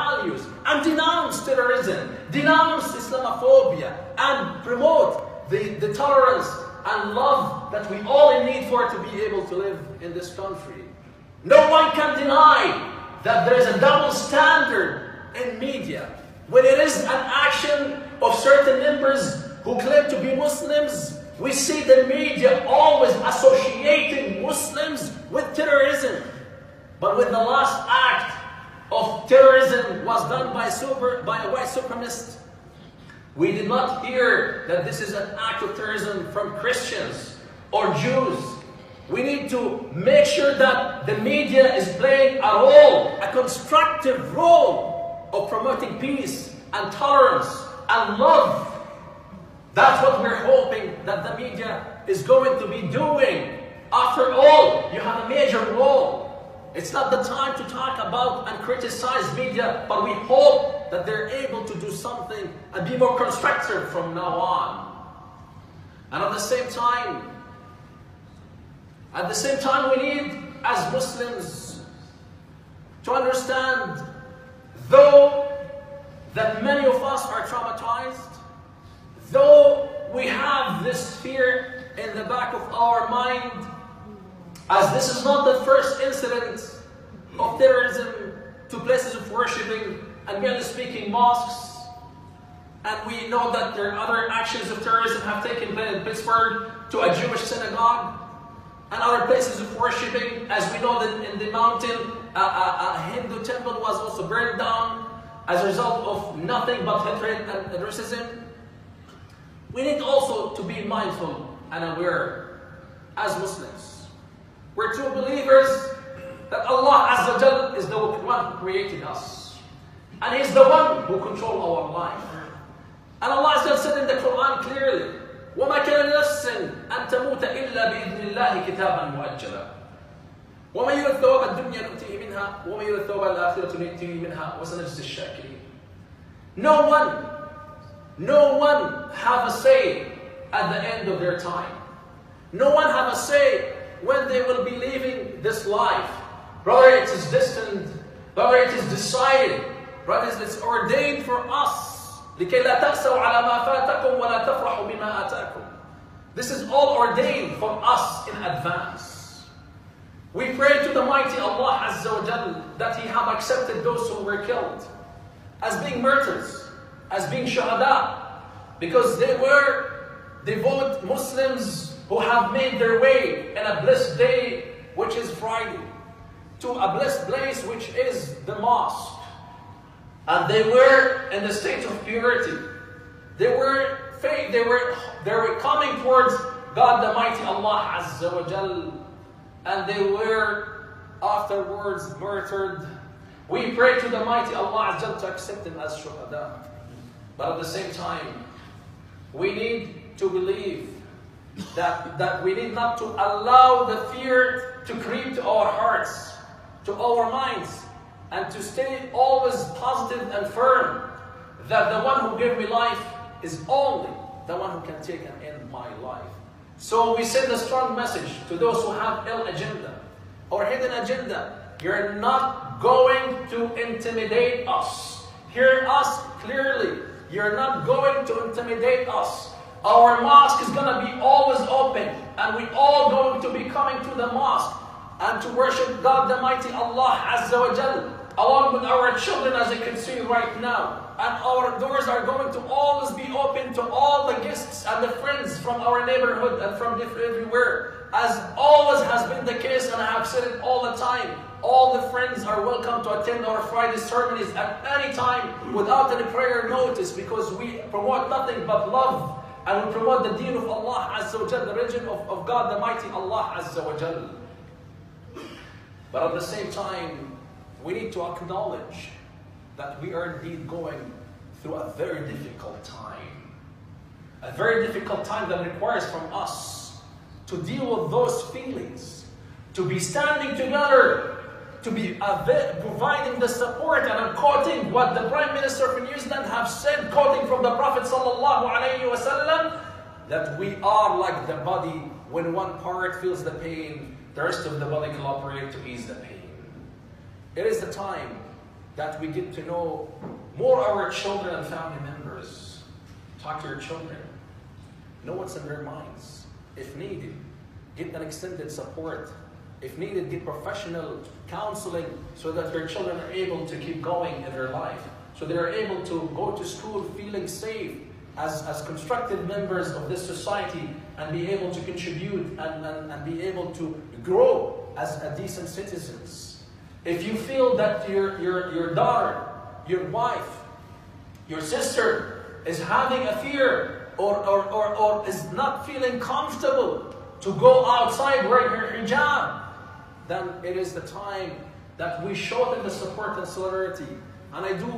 Values and denounce terrorism, denounce Islamophobia, and promote the tolerance and love that we all need for to be able to live in this country. No one can deny that there is a double standard in media when it is an action of certain members who claim to be Muslims. We see the media always associating Muslims with terrorism, but with the last act of terrorism was done by a white supremacist. We did not hear that this is an act of terrorism from Christians or Jews. We need to make sure that the media is playing a role, a constructive role of promoting peace and tolerance and love. That's what we're hoping that the media is going to be doing. After all, you have a major role. It's not the time to talk about and criticize media, but we hope that they're able to do something and be more constructive from now on. And at the same time we need, as Muslims, to understand, though that many of us are traumatized, though we have this fear in the back of our mind, as this is not the first incident of terrorism to places of worshipping and merely speaking mosques, and we know that there are other actions of terrorism have taken place in Pittsburgh to a Jewish synagogue and other places of worshipping. As we know that in the mountain a Hindu temple was also burned down as a result of nothing but hatred and racism. We need also to be mindful and aware as Muslims. We're true believers that Allah Azza wa Jal is the one who created us, and He's the one who controls our life. And Allah Azza wa Jal said in the Quran clearly, وَمَا كَانَ لِنَفْسٍ أَن تَمُوتَ إِلَّا بِإِذْنِ اللَّهِ كِتَابًا مُؤَجَّلًا وَمَنْ يُرِدْ ثَوَابَ الدُّنْيَا نُؤْتِهِ مِنْهَا وَمَنْ يُرِدْ ثَوَابَ الْآخِرَةِ نُؤْتِهِ مِنْهَا وَسَنَجْزِي الشَّاكِرِينَ. No one have a say at the end of their time. No one have a say when they will be leaving this life, whether it is destined, whether it is decided, whether it is ordained for us. This is all ordained for us in advance. We pray to the mighty Allah Azza wa Jal that He have accepted those who were killed as being martyrs, as being shahada, because they were devout Muslims who have made their way in a blessed day, which is Friday, to a blessed place, which is the mosque. And they were in the state of purity. They were coming towards God the mighty Allah Azza wa Jal, and they were afterwards murdered. We pray to the mighty Allah Azza wa Jal to accept them as shuhada. But at the same time, we need to believe that we need not to allow the fear to creep to our hearts, to our minds, and to stay always positive and firm that the one who gave me life is only the one who can take and end my life. So we send a strong message to those who have ill agenda or hidden agenda. You're not going to intimidate us. Hear us clearly. You're not going to intimidate us. Our mosque is going to be always open, and we all going to be coming to the mosque and to worship God the mighty Allah Azza wa Jal, along with our children, as you can see right now. And our doors are going to always be open to all the guests and the friends from our neighborhood and from everywhere, as always has been the case, and I have said it all the time. All the friends are welcome to attend our Friday ceremonies at any time without any prior notice, because we promote nothing but love. And we promote the deen of Allah Azza wa Jal, the religion of God the mighty Allah Azza wa Jal. But at the same time, we need to acknowledge that we are indeed going through a very difficult time. A very difficult time that requires from us to deal with those feelings, to be standing together, to be providing the support. And I'm quoting what the Prime Minister of New Zealand have said, quoting from the Prophet Sallallahu Alaihi Wasallam, that we are like the body. When one part feels the pain, the rest of the body collaborate to ease the pain. It is the time that we get to know more our children and family members. Talk to your children. Know what's in their minds. If needed, get an extended support. If needed, get professional counseling so that their children are able to keep going in their life. So they are able to go to school feeling safe as constructive members of this society and be able to contribute and be able to grow as a decent citizens. If you feel that your daughter, your wife, your sister is having a fear or is not feeling comfortable to go outside wearing her hijab, then it is the time that we show them the support and solidarity. And I do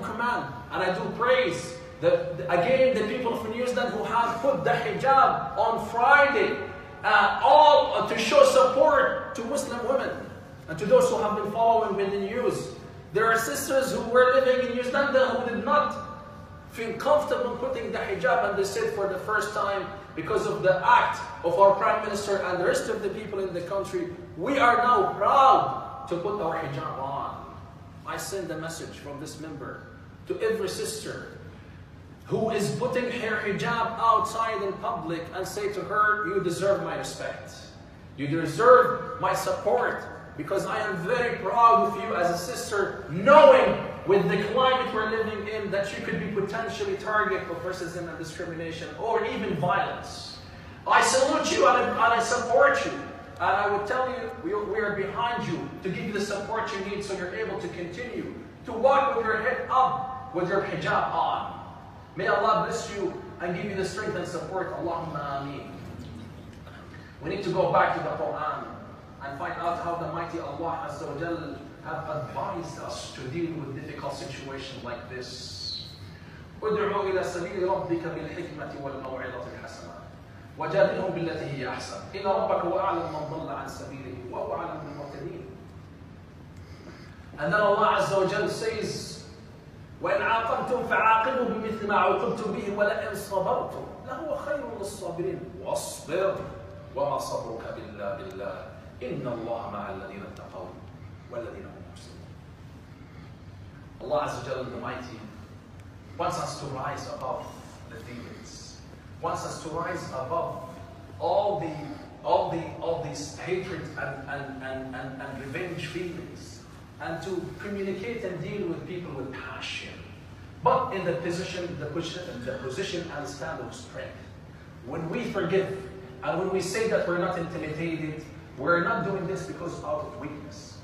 command, and I do praise, again, the people from New Zealand who have put the hijab on Friday, all to show support to Muslim women, and to those who have been following with the news. There are sisters who were living in New Zealand who did not feel comfortable putting the hijab, and they said for the first time, because of the act of our Prime Minister and the rest of the people in the country, we are now proud to put our hijab on. I send a message from this member to every sister who is putting her hijab outside in public and say to her, you deserve my respect. You deserve my support because I am very proud of you as a sister, knowing with the climate we're living in that you could be potentially target for racism and discrimination or even violence. I salute you and I support you. And I would tell you, we are behind you to give you the support you need so you're able to continue to walk with your head up with your hijab on. May Allah bless you and give you the strength and support. Allahumma ameen. We need to go back to the Quran and find out how the mighty Allah Azza wa Jal have advised us to deal with difficult situations like this. ادعوا إلى سبيل ربك بالحكمة والموعظة الحسنة. وجادلهم بالتي هي أحسن إن ربك هو أعلم من ضل عن سبيله وهو أعلم بالمهتدين. And then Allah Azza wa Jal says, وإن عاقبتم فعاقبوا بمثل ما عوقبتم به ولئن صبرتم لهو خير للصابرين واصبر وما صبرك إلا بالله إن الله مع الذين اتقوا والذين هم محسنون. Allah Azza wa Jal the Mighty wants us to rise above the demons. Wants us to rise above all these hatred and revenge feelings, and to communicate and deal with people with passion, but in the position and stand of strength. When we forgive, and when we say that we're not intimidated, we're not doing this because out of weakness.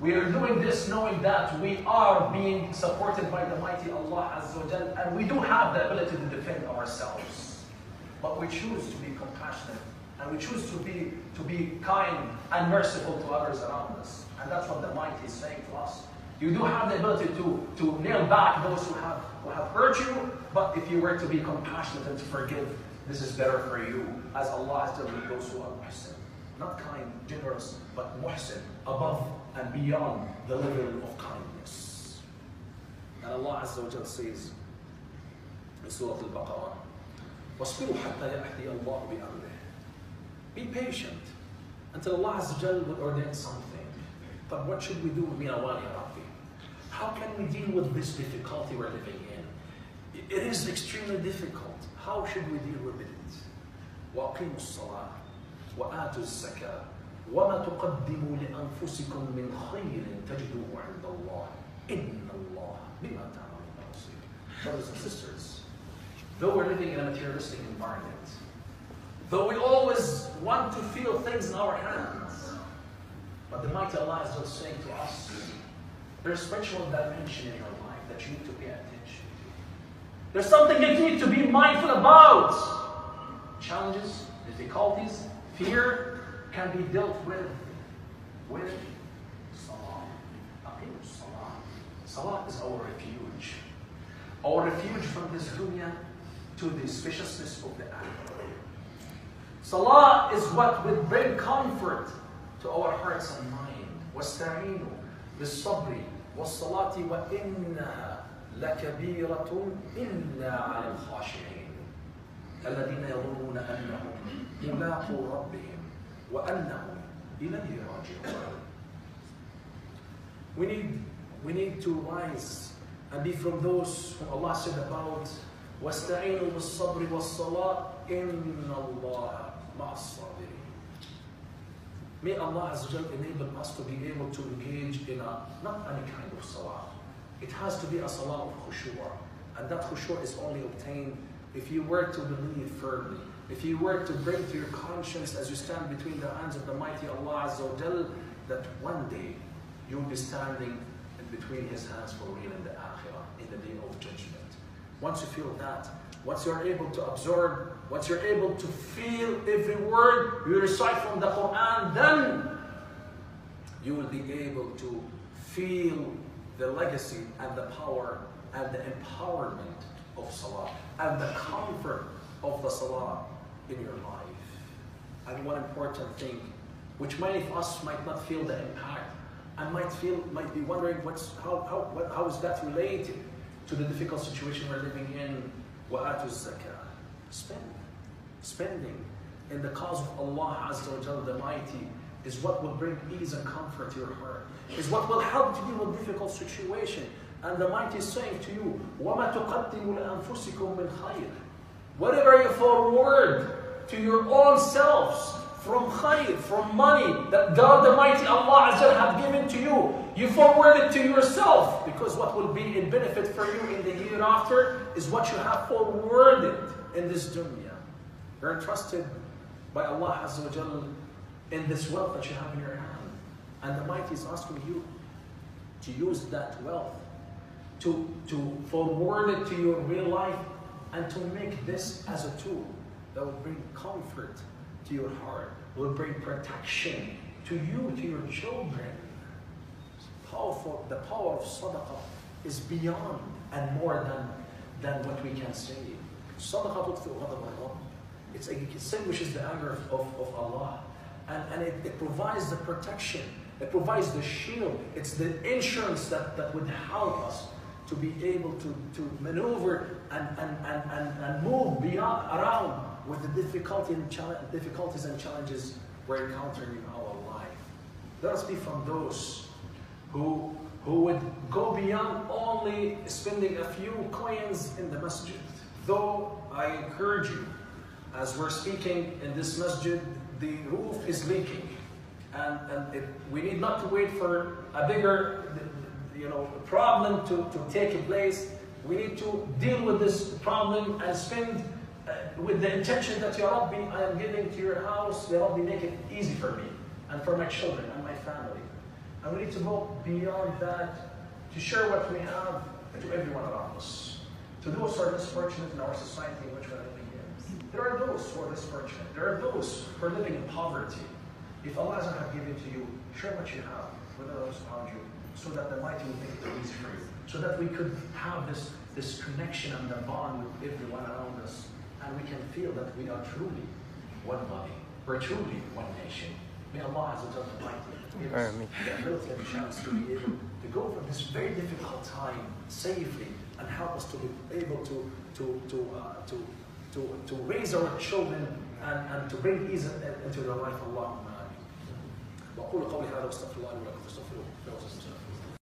We are doing this knowing that we are being supported by the mighty Allah Azza wa Jal, and we do have the ability to defend ourselves. But we choose to be compassionate, and we choose to be kind and merciful to others around us. And that's what the Mighty is saying to us. You do have the ability to nail back those who have hurt you, but if you were to be compassionate and to forgive, this is better for you, as Allah has told those who are muhsin. Not kind, generous, but muhsin, above and beyond the level of kindness. And Allah Azza wa Jal says in Surah Al-Baqarah, وَاصْبِرُوا حَتَّى يَأْتِيَ اللَّهُ بِأَمْرِهِ. Be patient until Allah Azza wa Jal will ordain something. But what should we do with Minawali Rabbi? How can we deal with this difficulty we're living in? It is extremely difficult. How should we deal with it? وَأَقِيمُوا الصَّلَاةَ وَآتُوا الزَّكَاةَ وَمَا تُقَدِّمُوا لِأَنفُسِكُم مِّنْ خَيْرٍ تَجِدُوهُ عِندَ اللَّهِ إِنَّ اللَّهَ بِمَا تَعْمَلُونَ بَصِيرٌ. Brothers and sisters, though we're living in a materialistic environment, though we always want to feel things in our hands, but the mighty Allah is just saying to us, there's a spiritual dimension in your life that you need to pay attention to. There's something that you need to be mindful about. Challenges, difficulties, fear can be dealt with salah. Salah is our refuge. Our refuge from this dunya to the spaciousness of the akhirah. Salah is what will bring comfort to our hearts and mind. وَاسْتَعِينُوا بِالصَّبْرِ وَالصَّلَاةِ وَإِنَّهَا لَكَبِيرَةٌ إِلَّا عَلَى الْخَاشِعِينَ الَّذِينَ يَظُنُّونَ أَنَّهُمْ مُلَاقُو رَبِّهِمْ وَأَنَّهُمْ إِلَيْهِ رَاجِعُونَ. We need we need to rise and be from those whom Allah said about وَاسْتَعِينُوا بِالصَّبْرِ وَالصَّلَاةِ إِنَّ اللَّهَ مَعَ الصَّابِرِينَ. May Allah Azza wa Jal enable us to be able to engage in not any kind of salah. It has to be a salah of khushu'ah, and that khushu'ah is only obtained if you were to believe firmly, if you were to bring to your conscience as you stand between the hands of the mighty Allah Azza wa Jal, that one day you'll be standing in between His hands for real in the Akhirah, in the Day of Judgment. Once you feel that, once you're able to absorb, once you're able to feel every word you recite from the Quran, then you will be able to feel the legacy and the power and the empowerment of Salah and the comfort of the Salah in your life. And one important thing, which many of us might not feel the impact, and might be wondering how is that related to the difficult situation we're living in. وَآتُوا الزَّكَاةَ. Spending in the cause of Allah Azza wa Jal, the Mighty, is what will bring ease and comfort to your heart, is what will help you deal with difficult situation. And the Mighty is saying to you, وَمَا تُقَدِّمُوا لَأَنفُسِكُمْ مِنْ خَيْرٍ. Whatever you forward to your own selves from khair, from money that God the Mighty Allah Azza wa Jal have given to you, you forward it to yourself, because what will be in benefit for you in the hereafter is what you have forwarded in this dunya. You're entrusted by Allah Azza wa Jal in this wealth that you have in your hand, and the Mighty is asking you to use that wealth to forward it to your real life and to make this as a tool that will bring comfort to your heart, will bring protection to you, to your children. Powerful, the power of sadaqah is beyond and more than what we can say. Sadaqah, it extinguishes the anger of Allah, and it provides the protection, it provides the shield, it's the insurance that would help us to be able to maneuver and move around with the difficulties and challenges we're encountering in our life. Let us be from those who would go beyond only spending a few coins in the masjid. Though I encourage you, as we're speaking in this masjid, the roof is leaking, and we need not to wait for a bigger problem to take place. We need to deal with this problem and spend with the intention that Ya Rabbi, I am giving to your house, Ya Rabbi, make it easy for me and for my children and my family. And we need to go beyond that to share what we have to everyone around us, to those who are less fortunate in our society in which we are living in. There are those who are less fortunate. There are those who are living in poverty. If Allah doesn't have given to you, share what you have with others around you, so that the Mighty will make it easy for you, so that we could have this connection and the bond with everyone around us. And we can feel that we are truly one body, we're truly one nation. May Allah Azza wa Jal give us the ability and chance to be able to go from this very difficult time safely, and help us to be able to raise our children and to bring ease into their life. Allahumma ameen.